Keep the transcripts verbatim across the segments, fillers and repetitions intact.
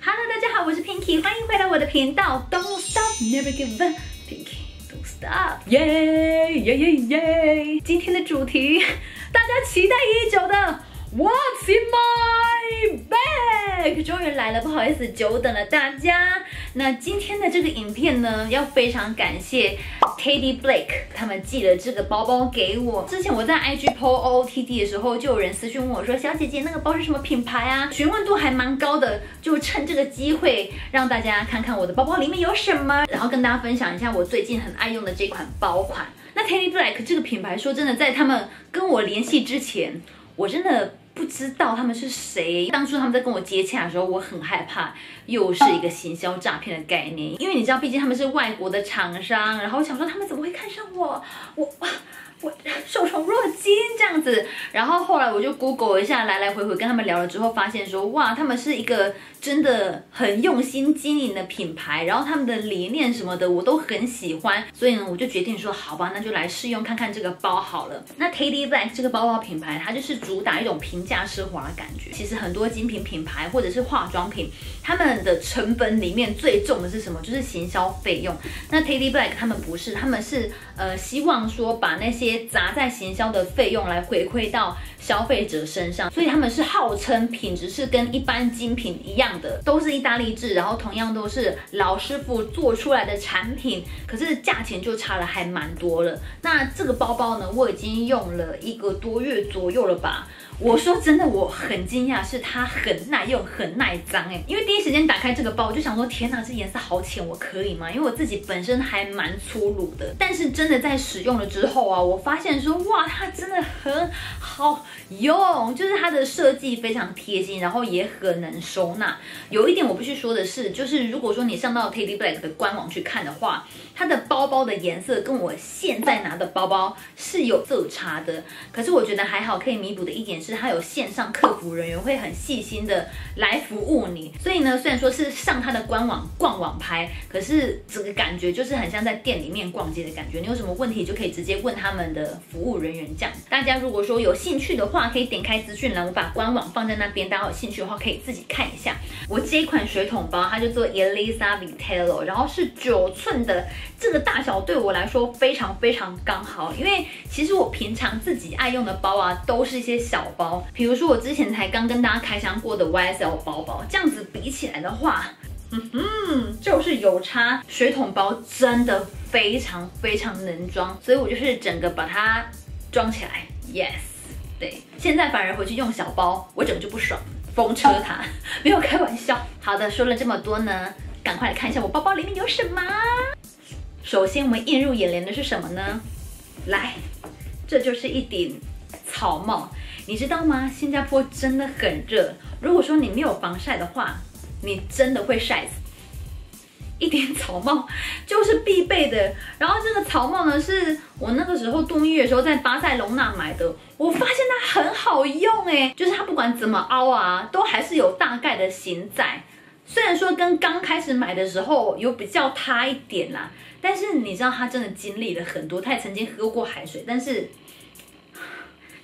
Hello， 大家好，我是 Pinky， 欢迎回到我的频道。Don't stop, never give up, Pinky don't stop， 耶耶耶耶！今天的主题，大家期待已久的 What's in my bag 终于来了，不好意思，久等了大家。那今天的这个影片呢，要非常感谢 Teddy Blake 他们寄了这个包包给我。之前我在 I G po O O T D 的时候，就有人私讯问我说：“小姐姐，那个包是什么品牌啊？”询问度还蛮高的，就趁这个机会让大家看看我的包包里面有什么，然后跟大家分享一下我最近很爱用的这款包款。那 Teddy Blake 这个品牌，说真的，在他们跟我联系之前，我真的不知道他们是谁。当初他们在跟我接洽的时候，我很害怕，又是一个行销诈骗的概念。因为你知道，毕竟他们是外国的厂商，然后我想说他们怎么会看上我，我我受宠若惊这样子。然后后来我就 Google 一下，来来回回跟他们聊了之后，发现说哇，他们是一个真的很用心经营的品牌，然后他们的理念什么的我都很喜欢，所以呢，我就决定说好吧，那就来试用看看这个包好了。那 Teddy Blake 这个包包品牌，它就是主打一种平价奢华的感觉。其实很多精品品牌或者是化妆品，他们的成本里面最重的是什么？就是行销费用。那 Teddy Blake 他们不是，他们是呃希望说把那些砸在行销的费用来回馈到消费者身上，所以他们是号称品质是跟一般精品一样的，都是意大利制，然后同样都是老师傅做出来的产品，可是价钱就差了还蛮多了。那这个包包呢，我已经用了一个多月左右了吧。我说真的，我很惊讶，是它很耐用，很耐脏哎。因为第一时间打开这个包，我就想说，天哪，这颜色好浅，我可以吗？因为我自己本身还蛮粗鲁的，但是真的在使用了之后啊，我发现说，哇，它真的很好用，就是它的设计非常贴心，然后也很能收纳。有一点我必须说的是，就是如果说你上到 Teddy Blake 的官网去看的话，它的包包的颜色跟我现在拿的包包是有色差的，可是我觉得还好，可以弥补的一点是。是它有线上客服人员会很细心的来服务你，所以呢，虽然说是上它的官网逛网拍，可是整个感觉就是很像在店里面逛街的感觉。你有什么问题就可以直接问他们的服务人员这样。大家如果说有兴趣的话，可以点开资讯栏，我把官网放在那边，大家有兴趣的话可以自己看一下。我这一款水桶包它就做 Eliza Vitello， 然后是九寸的，这个大小对我来说非常非常刚好，因为其实我平常自己爱用的包啊，都是一些小。包，比如说我之前才刚跟大家开箱过的 Y S L 包包，这样子比起来的话，嗯哼，就是有差。水桶包真的非常非常能装，所以我就是整个把它装起来。Yes， 对，现在反而回去用小包，我整个就不爽，风车它，没有开玩笑。好的，说了这么多呢，赶快来看一下我包包里面有什么。首先，我们映入眼帘的是什么呢？来，这就是一顶草帽。你知道吗？新加坡真的很热，如果说你没有防晒的话，你真的会晒死。一顶草帽就是必备的。然后这个草帽呢，是我那个时候度蜜月的时候在巴塞隆纳买的。我发现它很好用哎，就是它不管怎么凹啊，都还是有大概的型在。虽然说跟刚开始买的时候有比较塌一点啦，但是你知道它真的经历了很多。它也曾经喝过海水，但是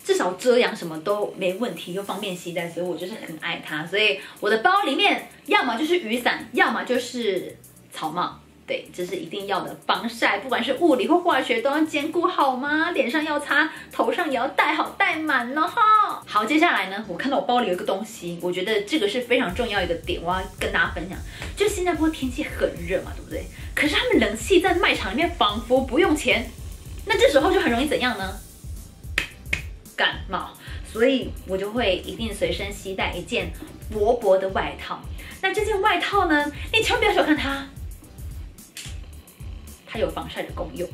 至少遮阳什么都没问题，又方便携带，所以我就是很爱它。所以我的包里面要么就是雨伞，要么就是草帽，对，这是一定要的。防晒不管是物理或化学都要兼顾好吗？脸上要擦，头上也要戴好戴满了哈。好，接下来呢，我看到我包里有一个东西，我觉得这个是非常重要一个点，我要跟大家分享。就新加坡天气很热嘛，对不对？可是他们冷气在卖场里面仿佛不用钱，那这时候就很容易怎样呢？感冒，所以我就会一定随身携带一件薄薄的外套。那这件外套呢，你千万不要小看它，它有防晒的功用。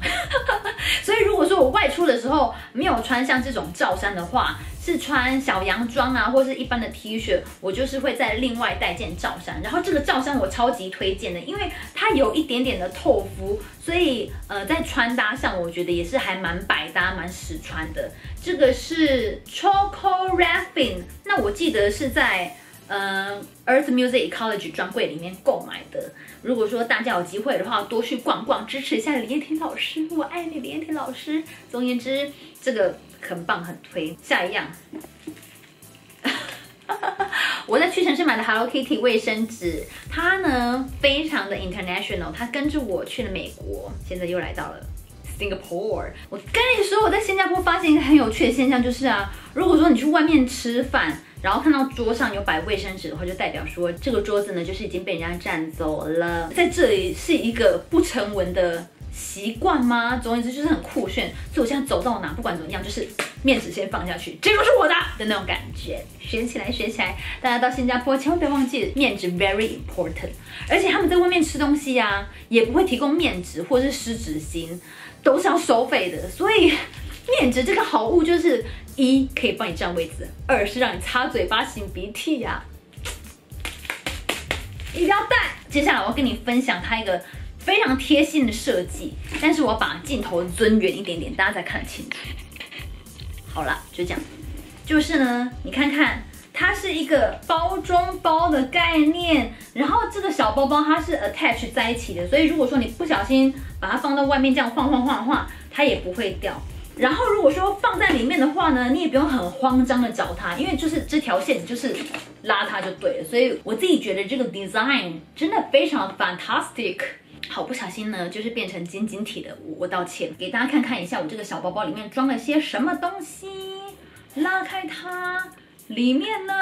所以如果说我外出的时候没有穿像这种罩衫的话，是穿小洋装啊，或是一般的 T 恤，我就是会再另外带件罩衫。然后这个罩衫我超级推荐的，因为它有一点点的透肤，所以呃，在穿搭上我觉得也是还蛮百搭、蛮实穿的。这个是 Chocol Raffine， 那我记得是在嗯 Earth Music College 专柜里面购买的。如果说大家有机会的话，多去逛逛，支持一下李燕婷老师，我爱你，李燕婷老师。总而言之，这个很棒，很推。下一样，我在屈臣氏买的 Hello Kitty 卫生纸，它呢非常的 international， 它跟着我去了美国，现在又来到了 Singapore。我跟你说，我在新加坡发现一个很有趣的现象，就是啊，如果说你去外面吃饭，然后看到桌上有摆卫生纸的话，就代表说这个桌子呢就是已经被人家占走了。在这里是一个不成文的习惯吗？总而言之就是很酷炫，所以我现在走到哪，不管怎么样，就是面纸先放下去，这个是我的的那种感觉。学起来，学起来！大家到新加坡千万不要忘记面纸 very important， 而且他们在外面吃东西呀、啊，也不会提供面纸或是湿纸巾，都是要收费的，所以。面纸这个好物就是一可以帮你占位置，二是让你擦嘴巴、擤鼻涕呀、啊，一定要带。接下来我要跟你分享它一个非常贴心的设计，但是我把镜头尊远一点点，大家才看得清楚。好啦，就这样，就是呢，你看看。它是一个包装包的概念，然后这个小包包它是 attach 在一起的，所以如果说你不小心把它放到外面这样晃晃晃的话，它也不会掉。然后如果说放在里面的话呢，你也不用很慌张的找它，因为就是这条线你就是拉它就对了。所以我自己觉得这个 design 真的非常 fantastic。好，不小心呢，就是变成晶晶体的我，我道歉，给大家看看一下我这个小包包里面装了些什么东西。拉开它。里面呢，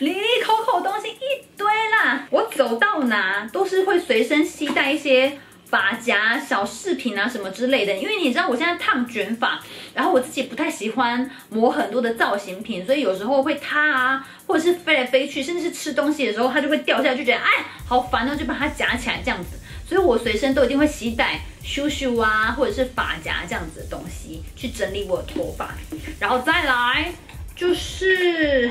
里里口口东西一堆啦。我走到哪都是会随身携带一些发夹、小饰品啊什么之类的，因为你知道我现在烫卷发，然后我自己不太喜欢抹很多的造型品，所以有时候会塌啊，或者是飞来飞去，甚至是吃东西的时候它就会掉下去，觉得哎好烦哦，就把它夹起来这样子。所以我随身都一定会携带咻咻啊，或者是发夹这样子的东西去整理我的头发，然后再来。就是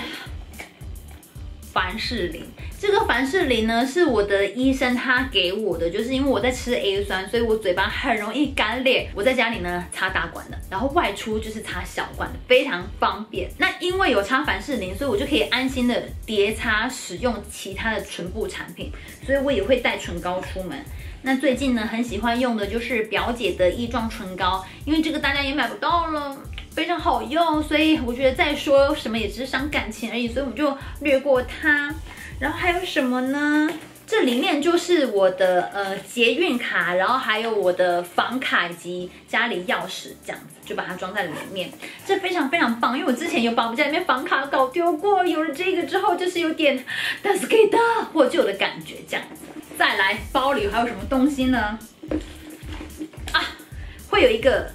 凡士林，这个凡士林呢是我的医生他给我的，就是因为我在吃 A 酸，所以我嘴巴很容易干裂。我在家里呢擦大罐的，然后外出就是擦小罐的，非常方便。那因为有擦凡士林，所以我就可以安心的叠擦使用其他的唇部产品，所以我也会带唇膏出门。那最近呢很喜欢用的就是表姐的液状唇膏，因为这个大家也买不到了。非常好用，所以我觉得再说什么也只是伤感情而已，所以我们就略过它。然后还有什么呢？这里面就是我的呃捷运卡，然后还有我的房卡以及家里钥匙，这样子就把它装在里面。这非常非常棒，因为我之前有把我们家里面房卡搞丢过，有了这个之后就是有点但是可以的获救的感觉，这样子。再来，包里还有什么东西呢？啊，会有一个。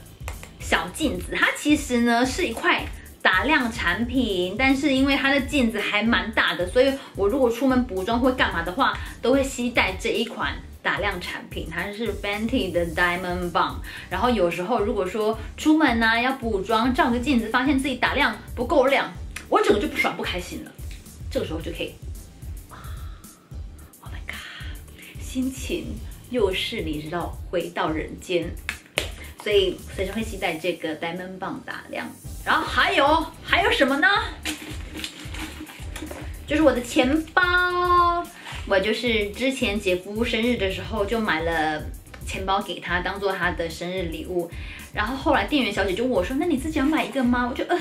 小镜子，它其实呢是一块打亮产品，但是因为它的镜子还蛮大的，所以我如果出门补妆或干嘛的话，都会携带这一款打亮产品，它是 Fenty 的 Diamond Bomb。然后有时候如果说出门呢、啊、要补妆，照个镜子发现自己打亮不够亮，我整个就不爽不开心了，这个时候就可以 ，Oh my god， 心情又是你知道回到人间。所以随时会携带这个 Diamond 棒打亮，然后还有还有什么呢？就是我的钱包，我就是之前姐夫生日的时候就买了钱包给他当做他的生日礼物，然后后来店员小姐就问我说：“那你自己要买一个吗？”我就呃，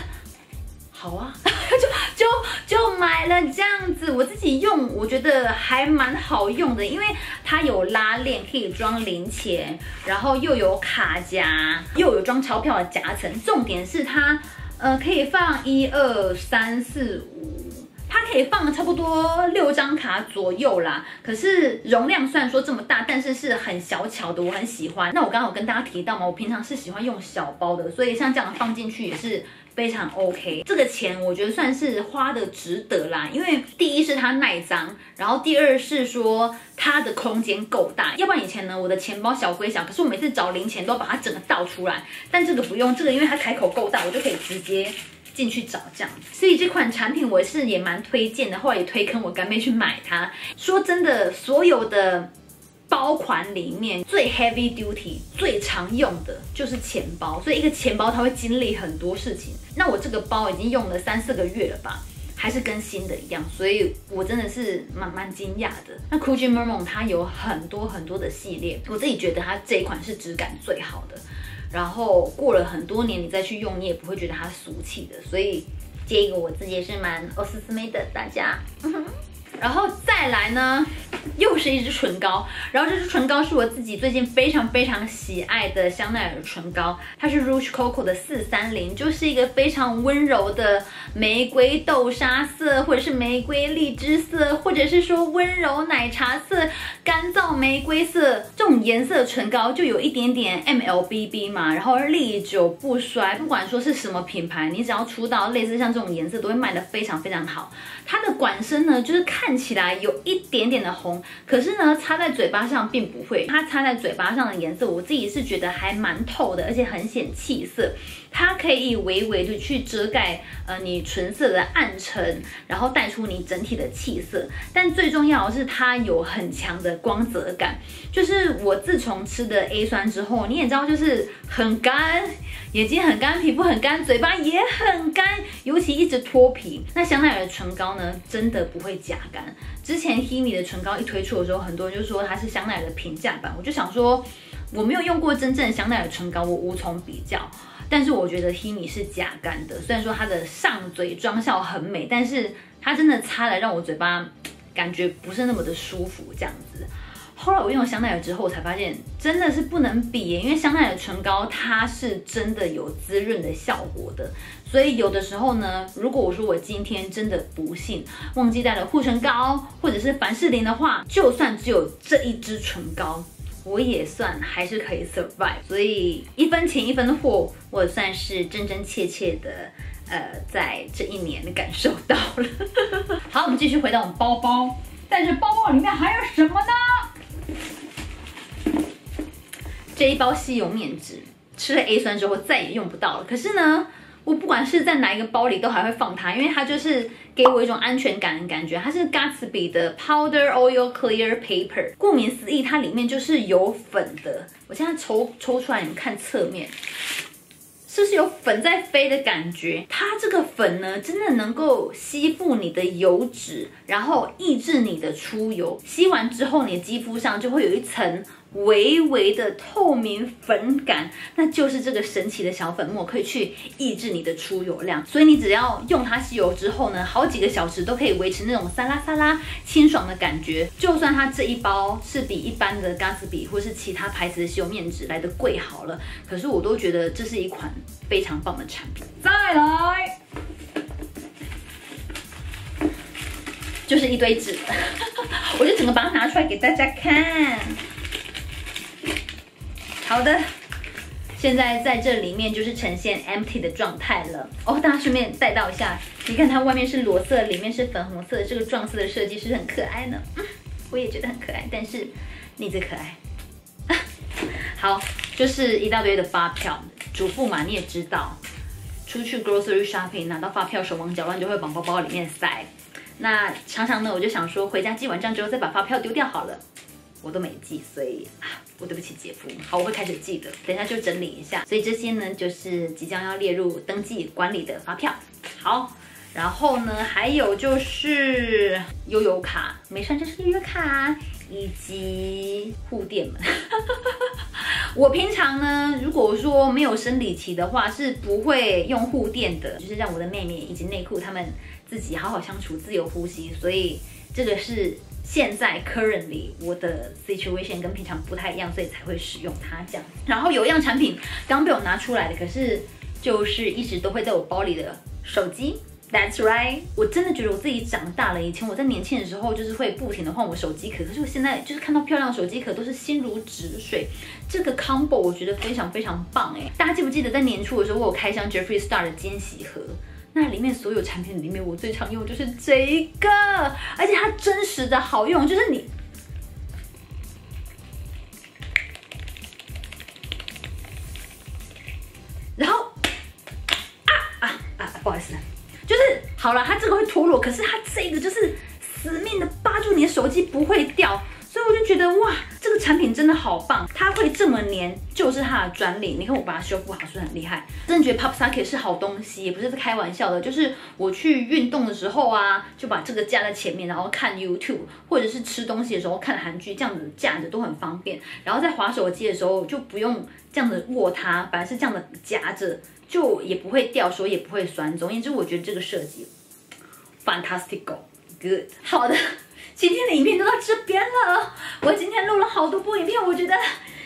好啊，就就就买了这样子，我自己用，我觉得还蛮好用的，因为。它有拉链可以装零钱，然后又有卡夹，又有装钞票的夹层。重点是它，呃，可以放一二三四五，它可以放差不多六张卡左右啦。可是容量虽然说这么大，但是是很小巧的，我很喜欢。那我刚刚有跟大家提到嘛，我平常是喜欢用小包的，所以像这样放进去也是。非常 OK， 这个钱我觉得算是花的值得啦，因为第一是它耐脏，然后第二是说它的空间够大，要不然以前呢我的钱包小归小，可是我每次找零钱都要把它整个倒出来，但这个不用，这个因为它开口够大，我就可以直接进去找这样，所以这款产品我是也蛮推荐的，后来也推坑我干妹去买它。说真的，所有的。包款里面最 heavy duty 最常用的就是钱包，所以一个钱包它会经历很多事情。那我这个包已经用了三四个月了吧，还是跟新的一样，所以我真的是蛮蛮惊讶的。那 Gucci Mermon 它有很多很多的系列，我自己觉得它这一款是质感最好的，然后过了很多年你再去用，你也不会觉得它俗气的，所以这个我自己也是蛮我思思妹的，大家。嗯、然后再来呢，又是一支唇膏，然后这支唇膏是我自己最近非常非常喜爱的香奈儿唇膏，它是 Rouge Coco 的四三零，就是一个非常温柔的玫瑰豆沙色，或者是玫瑰荔枝色，或者是说温柔奶茶色、干燥玫瑰色这种颜色的唇膏，就有一点点 M L B B 嘛，然后历久不衰，不管说是什么品牌，你只要出到类似像这种颜色，都会卖得非常非常好。它的管身呢，就是看起来有一点点的红。 可是呢，擦在嘴巴上并不会，它擦在嘴巴上的颜色，我自己是觉得还蛮透的，而且很显气色。它可以微微的去遮盖呃你唇色的暗沉，然后带出你整体的气色。但最重要的是，它有很强的光泽感。就是我自从吃的 A 酸之后，你也知道，就是很干，眼睛很干，皮肤很干，嘴巴也很干，尤其一直脱皮。那香奈儿的唇膏呢，真的不会假干。之前 Hebe 的唇膏。 一推出的时候，很多人就说它是香奈儿的平价版，我就想说，我没有用过真正香奈儿唇膏，我无从比较。但是我觉得 Hebe 是假干的，虽然说它的上嘴妆效很美，但是它真的擦了让我嘴巴感觉不是那么的舒服这样子。后来我用了香奈儿之后，才发现真的是不能比耶，因为香奈儿唇膏它是真的有滋润的效果的。 所以有的时候呢，如果我说我今天真的不幸忘记带了护唇膏或者是凡士林的话，就算只有这一支唇膏，我也算还是可以 survive。所以一分钱一分货，我算是真真切切的呃，在这一年感受到了。好，我们继续回到我们包包，但是包包里面还有什么呢？这一包吸油面纸，吃了 A 酸之后再也用不到了。可是呢。 我不管是在哪一个包里，都还会放它，因为它就是给我一种安全感的感觉。它是 Gatsby 的 Powder Oil Clear Paper， 顾名思义，它里面就是有粉的。我现在抽抽出来，你们看侧面，是不是有粉在飞的感觉？它这个粉呢，真的能够吸附你的油脂，然后抑制你的出油。吸完之后，你的肌肤上就会有一层。 微微的透明粉感，那就是这个神奇的小粉末，可以去抑制你的出油量。所以你只要用它吸油之后呢，好几个小时都可以维持那种沙拉沙拉清爽的感觉。就算它这一包是比一般的 Gatsby 或是其他牌子的吸油面纸来的贵好了，可是我都觉得这是一款非常棒的产品。再来，就是一堆纸，我就整个把它拿出来给大家看。 好的，现在在这里面就是呈现 empty 的状态了哦。大家顺便带到一下，你看它外面是裸色，里面是粉红色，这个撞色的设计是很可爱呢。嗯，我也觉得很可爱，但是你最可爱。好，就是一大堆的发票，主妇嘛你也知道，出去 grocery shopping 拿到发票手忙脚乱就会往包包里面塞。那常常呢我就想说回家记完账之后再把发票丢掉好了。 我都没记，所以啊，我对不起姐夫。好，我会开始记的，等一下就整理一下。所以这些呢，就是即将要列入登记管理的发票。好，然后呢，还有就是悠游卡，没事，这是悠游卡，以及护垫们。我平常呢，如果说没有生理期的话，是不会用护垫的，就是让我的妹妹以及内裤她们自己好好相处，自由呼吸。所以这个是。 现在 currently 我的 situation 跟平常不太一样，所以才会使用它这样。然后有一样产品刚被我拿出来的，可是就是一直都会在我包里的手机。That's right， 我真的觉得我自己长大了。以前我在年轻的时候就是会不停的换我手机壳，可是我现在就是看到漂亮的手机壳都是心如止水。这个 combo 我觉得非常非常棒哎！大家记不记得在年初的时候我有开箱 Jeffrey Star 的惊喜盒？ 那里面所有产品里面，我最常用就是这一个，而且它真实的好用，就是你然后啊啊啊，不好意思，就是好了，它这个会脱落，可是它这个就是死命的扒住你的手机不会掉，所以我就觉得哇，这个。这个产品真的好棒，它会这么黏就是它的专利。你看我把它修复好，是很厉害。真的觉得 Popsocket 是好东西，也不是开玩笑的。就是我去运动的时候啊，就把这个架在前面，然后看 YouTube， 或者是吃东西的时候看韩剧，这样子架着都很方便。然后在滑手机的时候就不用这样子握它，反而是这样的夹着，就也不会掉手，也不会酸。总而言之，我觉得这个设计 fantastical good。好的。 今天的影片就到这边了。我今天录了好多部影片，我觉得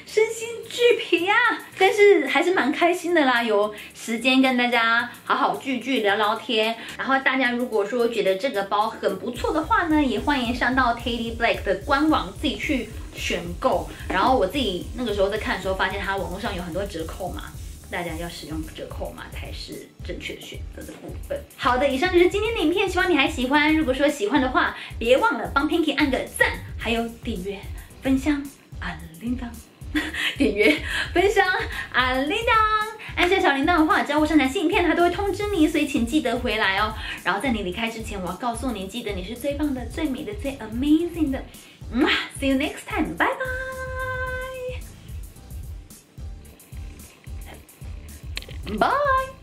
身心俱疲啊，但是还是蛮开心的啦。有时间跟大家好好聚聚聊聊天。然后大家如果说觉得这个包很不错的话呢，也欢迎上到 Teddy Blake 的官网自己去选购。然后我自己那个时候在看的时候，发现它网络上有很多折扣嘛。 大家要使用折扣码才是正确的选择的部分。好的，以上就是今天的影片，希望你还喜欢。如果说喜欢的话，别忘了帮 Pinky 按个赞，还有订阅、分享、按铃铛。订阅、分享、按铃铛。按下小铃铛的话，只要我上传新影片，它都会通知你，所以请记得回来哦。然后在你离开之前，我要告诉你，记得你是最棒的、最美的、最 amazing 的。嗯 ，See you next time， 拜拜。 Bye.